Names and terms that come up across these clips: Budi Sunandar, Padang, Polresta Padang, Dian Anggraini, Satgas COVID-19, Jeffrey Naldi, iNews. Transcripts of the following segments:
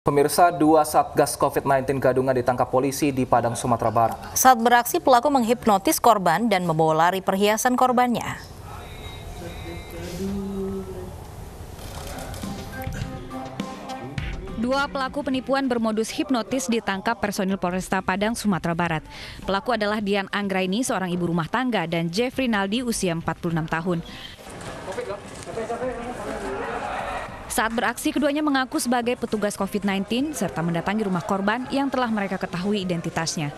Pemirsa, dua Satgas COVID-19 gadungan ditangkap polisi di Padang, Sumatera Barat. Saat beraksi, pelaku menghipnotis korban dan membawa lari perhiasan korbannya. Dua pelaku penipuan bermodus hipnotis ditangkap personil Polresta Padang, Sumatera Barat. Pelaku adalah Dian Anggraini, seorang ibu rumah tangga, dan Jeffrey Naldi, usia 46 tahun. Saat beraksi, keduanya mengaku sebagai petugas COVID-19 serta mendatangi rumah korban yang telah mereka ketahui identitasnya.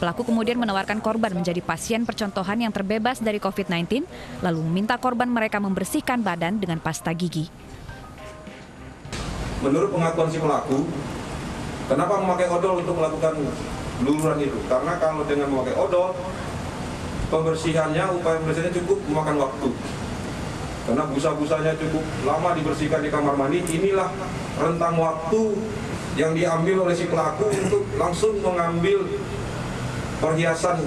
Pelaku kemudian menawarkan korban menjadi pasien percontohan yang terbebas dari COVID-19, lalu meminta korban mereka membersihkan badan dengan pasta gigi. Menurut pengakuan si pelaku, kenapa memakai odol untuk melakukan peluruhan itu? Karena kalau dengan memakai odol, upaya pembersihannya cukup memakan waktu. Karena busa-busanya cukup lama dibersihkan di kamar mandi, inilah rentang waktu yang diambil oleh si pelaku untuk langsung mengambil perhiasan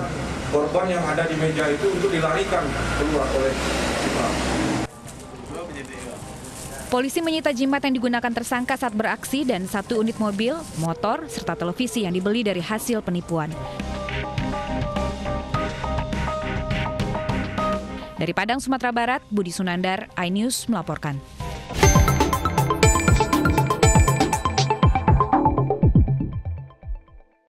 korban yang ada di meja itu untuk dilarikan keluar oleh si pelaku. Polisi menyita jimat yang digunakan tersangka saat beraksi dan satu unit mobil, motor, serta televisi yang dibeli dari hasil penipuan. Dari Padang, Sumatera Barat, Budi Sunandar, iNews melaporkan.